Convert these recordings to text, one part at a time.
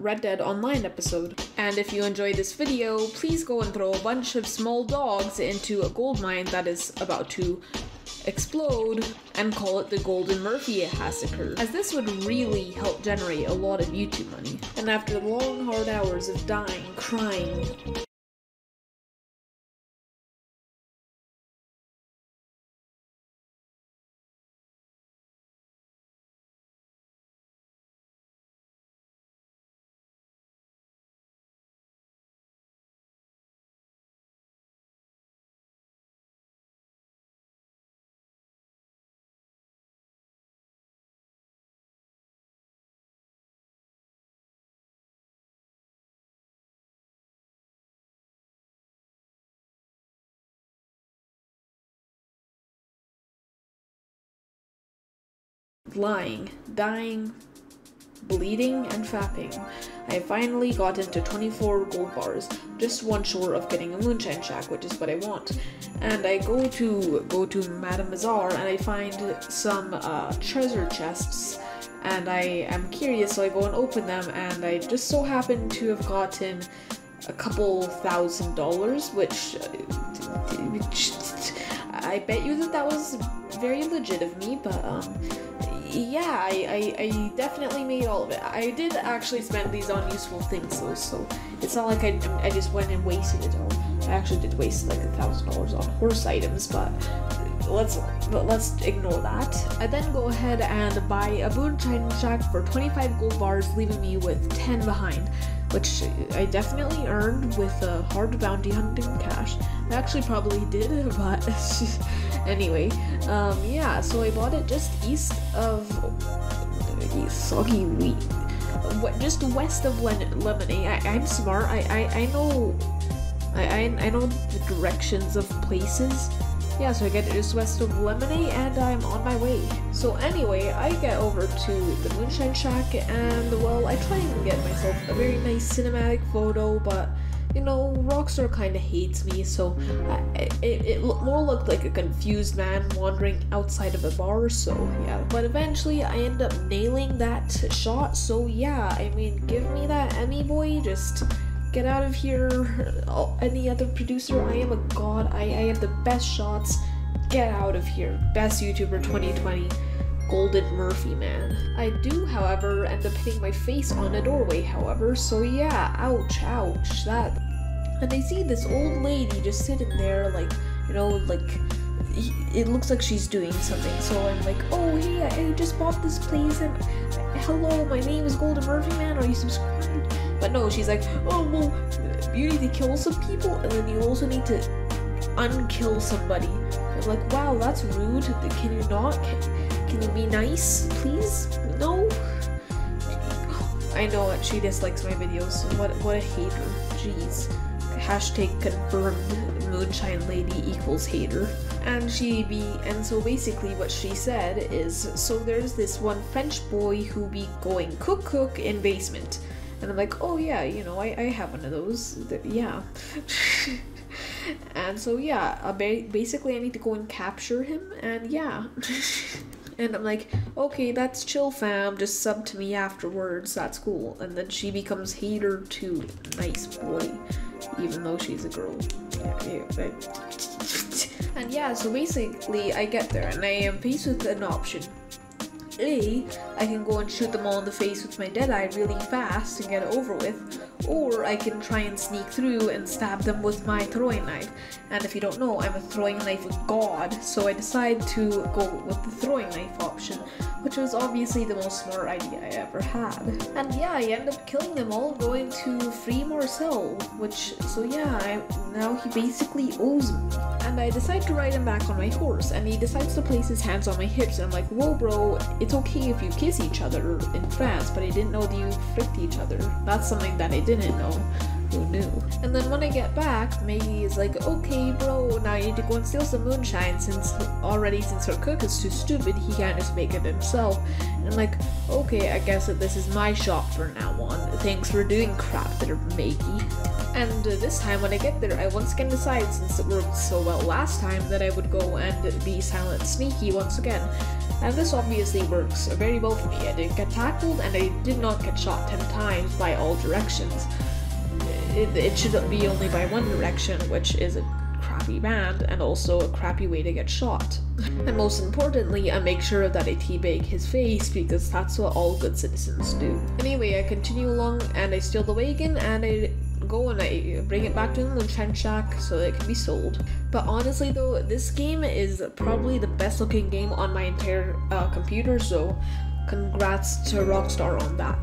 Red Dead Online episode. And if you enjoyed this video, please go and throw a bunch of small dogs into a gold mine that is about to explode and call it the Golden Murphy massacre, as this would really help generate a lot of YouTube money. And after long hard hours of dying, crying, lying, dying, bleeding, and fapping, I finally got into 24 gold bars, just one short of getting a moonshine shack, which is what I want. And I go to Madame Bazaar and I find some treasure chests, and I am curious, so I go and open them, and I just so happen to have gotten a couple $1,000, which I bet you that was very legit of me, but yeah, I definitely made all of it. I did actually spend these on useful things though, so it's not like I just went and wasted it all. I actually did waste like $1,000 on horse items, but let's ignore that. I then go ahead and buy a moonshine shack for 25 gold bars, leaving me with 10 behind, which I definitely earned with a hard bounty hunting cash. I actually probably did, but anyway, yeah, so I bought it just east of soggy wheat, just west of Lemonade. I'm smart. I know the directions of places. Yeah, so I get it just west of Lemonade, and I'm on my way. So anyway, I get over to the moonshine shack, and well, I try and get myself a very nice cinematic photo, but you know, Rockstar kind of hates me, so it more looked like a confused man wandering outside of a bar, so yeah. But eventually, I end up nailing that shot, so yeah, I mean, give me that Emmy boy, just get out of here. Any other producer, I am a god. I have the best shots. Get out of here. Best YouTuber 2020, GoldenMurphyMan. I do, however, end up hitting my face on a doorway, however, so yeah, ouch, ouch, that. And I see this old lady just sitting there, like, you know, like, it looks like she's doing something, so I'm like, oh, hey, I just bought this place, and hello, my name is GoldenMurphyMan, are you subscribed? But no, she's like, oh, well, you need to kill some people, and then you also need to unkill somebody. I'm like, wow, that's rude. Can you not? Can you be nice, please? No? I know it. She dislikes my videos. What a hater. Jeez. Hashtag confirmed moonshine lady equals hater. And so basically what she said is, so there's this one French boy who be going cook in basement. And I'm like, oh yeah, you know, I have one of those, yeah. And so yeah, basically I need to go and capture him, and yeah. And I'm like, okay, that's chill fam, just sub to me afterwards, that's cool. And then she becomes hater to nice boy, even though she's a girl. Yeah. And yeah, so basically I get there and I am faced with an option. A, I can go and shoot them all in the face with my dead eye really fast and get it over with, or I can try and sneak through and stab them with my throwing knife. And if you don't know, I'm a throwing knife god, so I decide to go with the throwing knife option, which was obviously the most smart idea I ever had. And yeah, I end up killing them all, going to free Marcel, which, so yeah, now he basically owes me. And I decide to ride him back on my horse, and he decides to place his hands on my hips, and I'm like, whoa bro, it's okay if you kiss each other in France, but I didn't know that you fricked each other. That's something that I didn't know. Who knew? And then when I get back, Maggie is like, okay bro, now you need to go and steal some moonshine, since her cook is too stupid, he can't just make it himself. And I'm like, okay, I guess that this is my shop for now on. Thanks for doing crap there, Maggie. And this time when I get there, I once again decide, since it worked so well last time, that I would go and be silent sneaky once again. And this obviously works very well for me. I didn't get tackled and I did not get shot 10 times by all directions. It should be only by one direction, which is a crappy band and also a crappy way to get shot. And most importantly, I make sure that I teabag his face, because that's what all good citizens do. Anyway, I continue along and I steal the wagon and I go and I bring it back to the lunchtime shack so that it can be sold. But honestly though, this game is probably the best looking game on my entire computer, so congrats to Rockstar on that.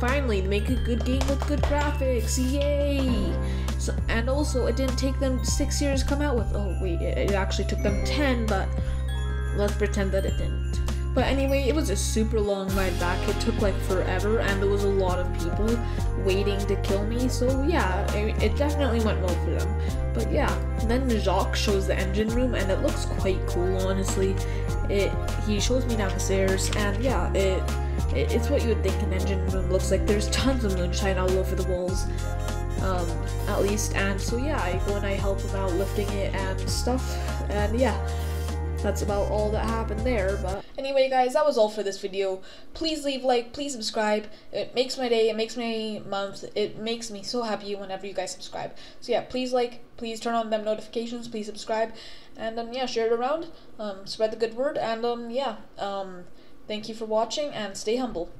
Finally, make a good game with good graphics, yay! So, and also, it didn't take them 6 years to come out with. Oh wait, it actually took them 10, but let's pretend that it didn't. But anyway, it was a super long ride back. It took like forever, and there was a lot of people waiting to kill me. So yeah, it definitely went well for them. But yeah, then Jacques shows the engine room, and it looks quite cool, honestly. He shows me down the stairs, and yeah, it's what you would think an engine room looks like. There's tons of moonshine all over the walls, at least. And so yeah, I go and I help him out lifting it and stuff, and yeah, that's about all that happened there. But anyway guys, that was all for this video. Please leave a like, please subscribe. It makes my day, it makes my month, it makes me so happy whenever you guys subscribe. So yeah, please like, please turn on them notifications, please subscribe, and yeah, share it around, spread the good word, and yeah, thank you for watching and stay humble.